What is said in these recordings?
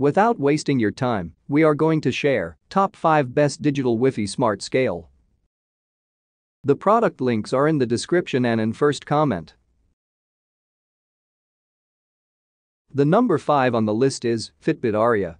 Without wasting your time, we are going to share top 5 best digital WYZE Smart Scale. The product links are in the description and in first comment. The number 5 on the list is Fitbit Aria.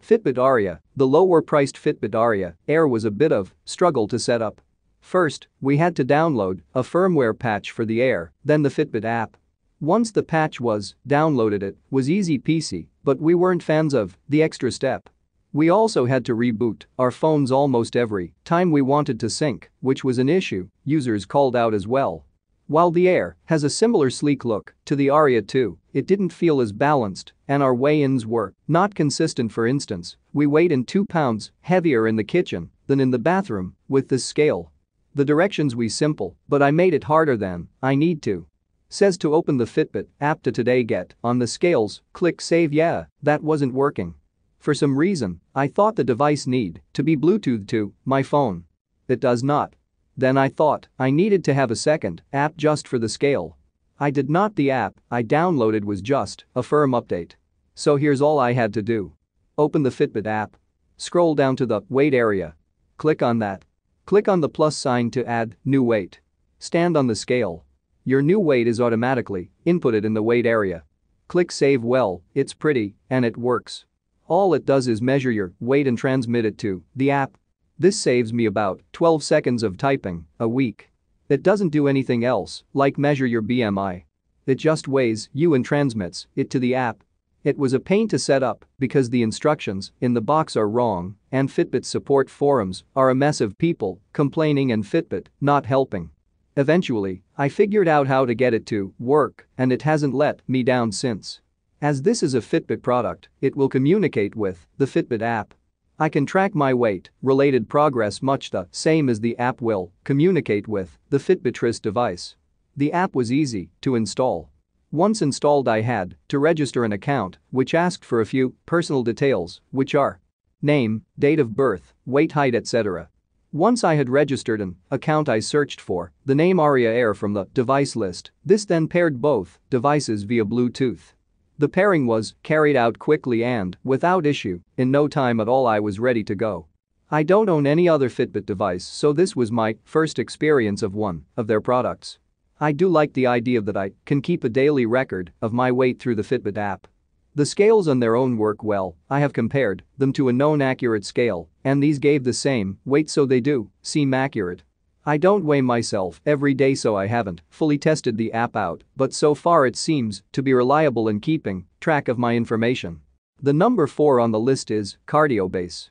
Fitbit Aria, the lower-priced Fitbit Aria Air was a bit of struggle to set up. First, we had to download a firmware patch for the Air, then the Fitbit app. Once the patch was downloaded, it was easy peasy, but we weren't fans of the extra step. We also had to reboot our phones almost every time we wanted to sync, which was an issue users called out as well. While the Air has a similar sleek look to the Aria 2, it didn't feel as balanced, and our weigh-ins were not consistent. For instance, we weighed in 2 pounds heavier in the kitchen than in the bathroom with this scale. The directions were simple, but I made it harder than I need to. Says to open the Fitbit app to today, get on the scales, click save. Yeah, that wasn't working. For some reason, I thought the device need to be Bluetoothed to my phone. It does not. Then I thought I needed to have a second app just for the scale. I did not. The app I downloaded was just a firm update. So here's all I had to do. Open the Fitbit app. Scroll down to the weight area. Click on that. Click on the plus sign to add new weight. Stand on the scale. Your new weight is automatically inputted in the weight area. Click save. Well, it's pretty, and it works. All it does is measure your weight and transmit it to the app. This saves me about 12 seconds of typing a week. It doesn't do anything else, like measure your BMI. It just weighs you and transmits it to the app. It was a pain to set up because the instructions in the box are wrong, and Fitbit's support forums are a mess of people complaining and Fitbit not helping. Eventually, I figured out how to get it to work, and it hasn't let me down since. As this is a Fitbit product, it will communicate with the Fitbit app. I can track my weight-related progress much the same as the app will communicate with the Fitbit device. The app was easy to install. Once installed, I had to register an account, which asked for a few personal details, which are name, date of birth, weight, height, etc. Once I had registered an account, I searched for the name Aria Air from the device list. This then paired both devices via Bluetooth. The pairing was carried out quickly and without issue. In no time at all, I was ready to go. I don't own any other Fitbit device, so this was my first experience of one of their products. I do like the idea that I can keep a daily record of my weight through the Fitbit app. The scales on their own work well. I have compared them to a known accurate scale, and these gave the same weight, so they do seem accurate. I don't weigh myself every day, so I haven't fully tested the app out, but so far it seems to be reliable in keeping track of my information. The number 4 on the list is QardioBase.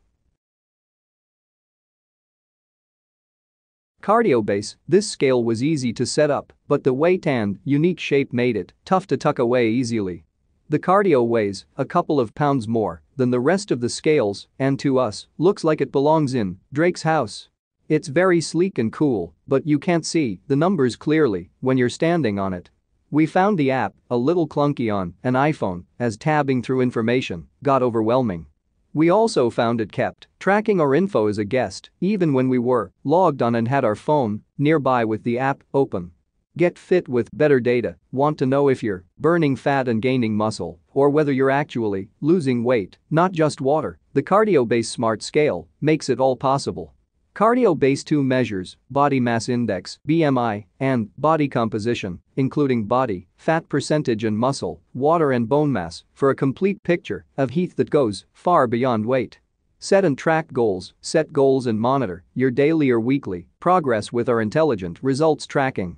QardioBase, this scale was easy to set up, but the weight and unique shape made it tough to tuck away easily. The Cardio weighs a couple of pounds more than the rest of the scales, and to us, looks like it belongs in Drake's house. It's very sleek and cool, but you can't see the numbers clearly when you're standing on it. We found the app a little clunky on an iPhone, as tabbing through information got overwhelming. We also found it kept tracking our info as a guest, even when we were logged on and had our phone nearby with the app open. Get fit with better data. Want to know if you're burning fat and gaining muscle, or whether you're actually losing weight, not just water? The QardioBase Smart Scale makes it all possible. QardioBase2 measures body mass index, BMI, and body composition, including body fat percentage and muscle, water and bone mass, for a complete picture of health that goes far beyond weight. Set and track goals. Set goals and monitor your daily or weekly progress with our intelligent results tracking.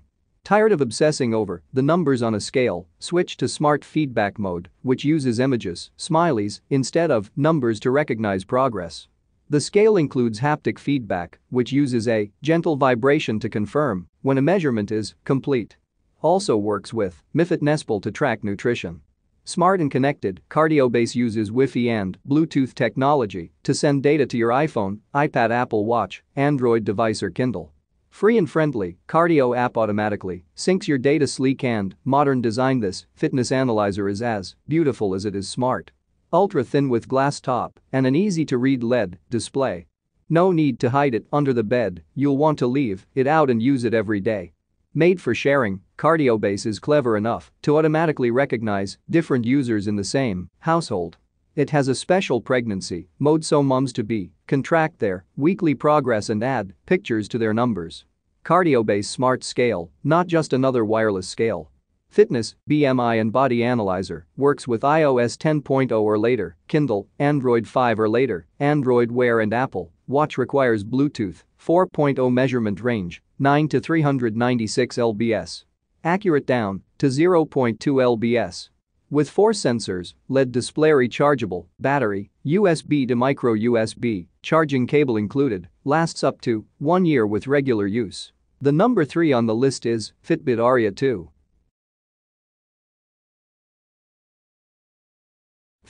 Tired of obsessing over the numbers on a scale? Switch to smart feedback mode, which uses images, smileys, instead of numbers to recognize progress. The scale includes haptic feedback, which uses a gentle vibration to confirm when a measurement is complete. Also works with MyFitnessPal to track nutrition. Smart and connected, QardioBase uses Wi-Fi and Bluetooth technology to send data to your iPhone, iPad, Apple Watch, Android device, or Kindle. Free and friendly, Cardio app automatically syncs your data. Sleek and modern design. This fitness analyzer is as beautiful as it is smart. Ultra-thin with glass top and an easy-to-read LED display. No need to hide it under the bed. You'll want to leave it out and use it every day. Made for sharing, QardioBase is clever enough to automatically recognize different users in the same household. It has a special pregnancy mode so moms-to-be can track their weekly progress and add pictures to their numbers. QardioBase Smart Scale, not just another wireless scale. Fitness, BMI and Body Analyzer, works with iOS 10.0 or later, Kindle, Android 5 or later, Android Wear and Apple Watch. Requires Bluetooth 4.0 measurement range, 9 to 396 lbs. Accurate down to 0.2 lbs. With 4 sensors, LED display, rechargeable battery, USB to micro USB, charging cable included, lasts up to 1 year with regular use. The number 3 on the list is Fitbit Aria 2.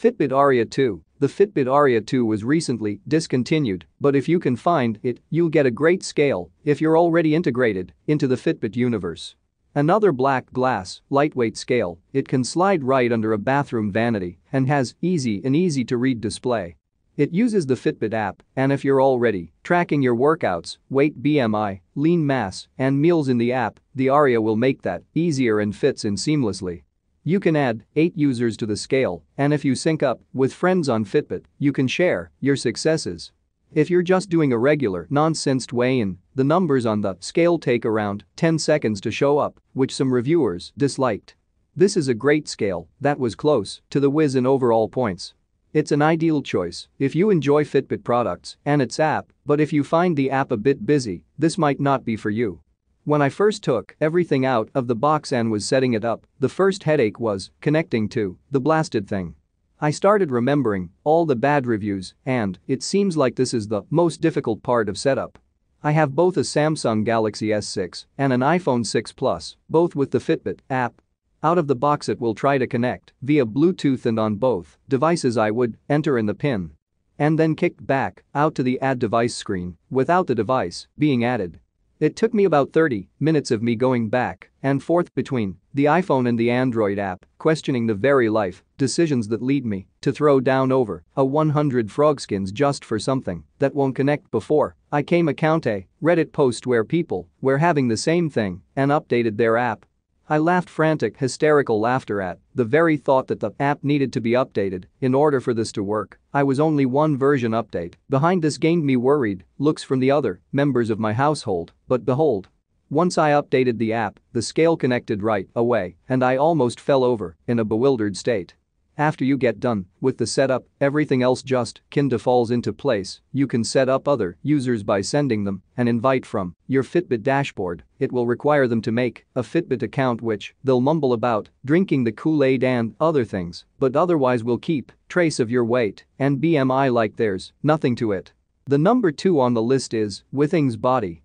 Fitbit Aria 2. The Fitbit Aria 2 was recently discontinued, but if you can find it, you'll get a great scale if you're already integrated into the Fitbit universe. Another black glass, lightweight scale, it can slide right under a bathroom vanity and has easy to read display. It uses the Fitbit app, and if you're already tracking your workouts, weight, BMI, lean mass, and meals in the app, the Aria will make that easier and fits in seamlessly. You can add 8 users to the scale, and if you sync up with friends on Fitbit, you can share your successes. If you're just doing a regular, non-sensed weigh-in, the numbers on the scale take around 10 seconds to show up, which some reviewers disliked. This is a great scale that was close to the WYZE in overall points. It's an ideal choice if you enjoy Fitbit products and its app, but if you find the app a bit busy, this might not be for you. When I first took everything out of the box and was setting it up, the first headache was connecting to the blasted thing. I started remembering all the bad reviews, and it seems like this is the most difficult part of setup. I have both a Samsung Galaxy S6 and an iPhone 6 Plus, both with the Fitbit app. Out of the box it will try to connect via Bluetooth, and on both devices I would enter in the pin and then kicked back out to the add device screen without the device being added. It took me about 30 minutes of me going back and forth between the iPhone and the Android app, questioning the very life decisions that lead me to throw down over a 100 frogskins just for something that won't connect. Before I came across a Reddit post where people were having the same thing and updated their app. I laughed frantic hysterical laughter at the very thought that the app needed to be updated in order for this to work. I was only one version update behind. This gained me worried looks from the other members of my household, but behold, once I updated the app, the scale connected right away, and I almost fell over in a bewildered state. After you get done with the setup, everything else just kinda falls into place. You can set up other users by sending them an invite from your Fitbit dashboard. It will require them to make a Fitbit account, which they'll mumble about drinking the Kool-Aid and other things, but otherwise will keep trace of your weight and BMI like there's nothing to it. The number 2 on the list is Withings Body.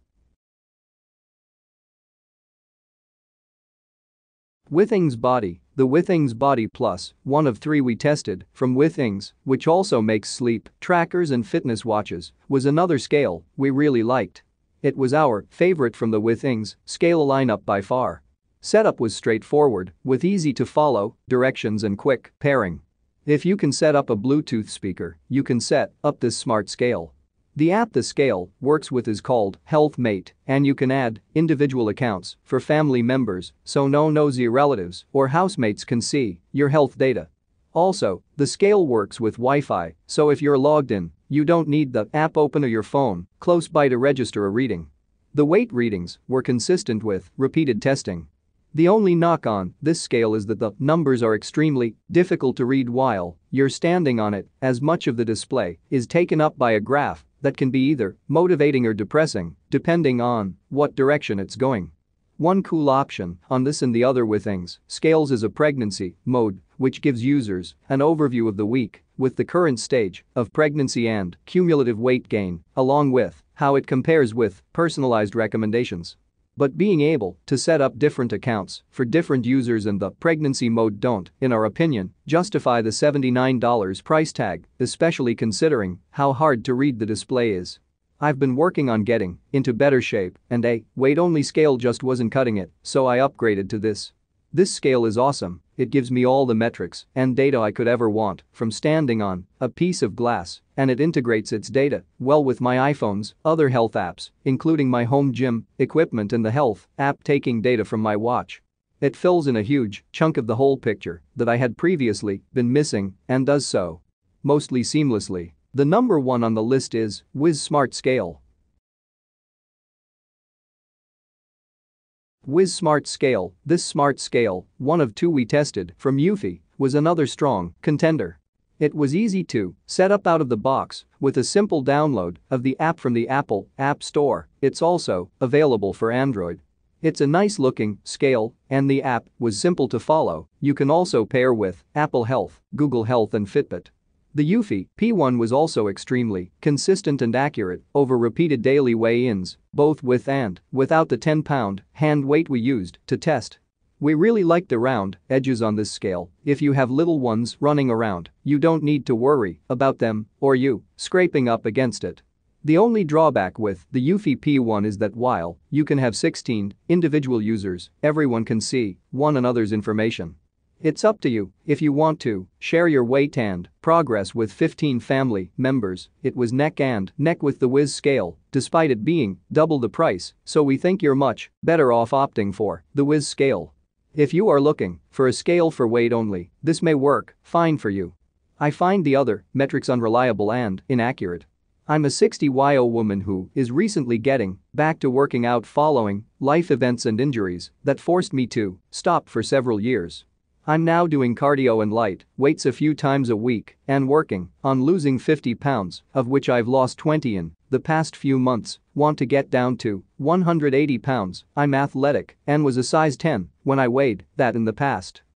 Withings Body. The Withings Body Plus, one of 3 we tested from Withings, which also makes sleep trackers and fitness watches, was another scale we really liked. It was our favorite from the Withings scale lineup by far. Setup was straightforward with easy to follow directions and quick pairing. If you can set up a Bluetooth speaker, you can set up this smart scale. The app the scale works with is called HealthMate, and you can add individual accounts for family members so no nosy relatives or housemates can see your health data. Also, the scale works with Wi-Fi, so if you're logged in, you don't need the app open or your phone close by to register a reading. The weight readings were consistent with repeated testing. The only knock on this scale is that the numbers are extremely difficult to read while you're standing on it, as much of the display is taken up by a graph that can be either motivating or depressing, depending on what direction it's going. One cool option on this and the other Withings scales is a pregnancy mode, which gives users an overview of the week with the current stage of pregnancy and cumulative weight gain, along with how it compares with personalized recommendations. But being able to set up different accounts for different users and the pregnancy mode don't, in our opinion, justify the $79 price tag, especially considering how hard to read the display is. I've been working on getting into better shape, and a weight-only scale just wasn't cutting it, so I upgraded to this. This scale is awesome It gives me all the metrics and data I could ever want from standing on a piece of glass, and it integrates its data well with my iPhone's other health apps, including my home gym equipment and the health app taking data from my watch. It fills in a huge chunk of the whole picture that I had previously been missing and does so mostly seamlessly. The number one on the list is WYZE Smart Scale. WYZE Smart Scale. This smart scale, one of two we tested from Eufy, was another strong contender. It was easy to set up out of the box with a simple download of the app from the Apple App Store. It's also available for Android. It's a nice-looking scale, and the app was simple to follow. You can also pair with Apple Health, Google Health and Fitbit. The Eufy P1 was also extremely consistent and accurate over repeated daily weigh-ins, both with and without the 10-pound hand weight we used to test. We really like the round edges on this scale. If you have little ones running around, you don't need to worry about them or you scraping up against it. The only drawback with the Eufy P1 is that while you can have 16 individual users, everyone can see one another's information. It's up to you if you want to share your weight and progress with 15 family members. It was neck and neck with the WYZE scale, despite it being double the price, so we think you're much better off opting for the WYZE scale. If you are looking for a scale for weight only, this may work fine for you. I find the other metrics unreliable and inaccurate. I'm a 60-year-old woman who is recently getting back to working out following life events and injuries that forced me to stop for several years. I'm now doing cardio and light weights a few times a week and working on losing 50 pounds, of which I've lost 20 in the past few months. Want to get down to 180 pounds. I'm athletic and was a size 10 when I weighed that in the past.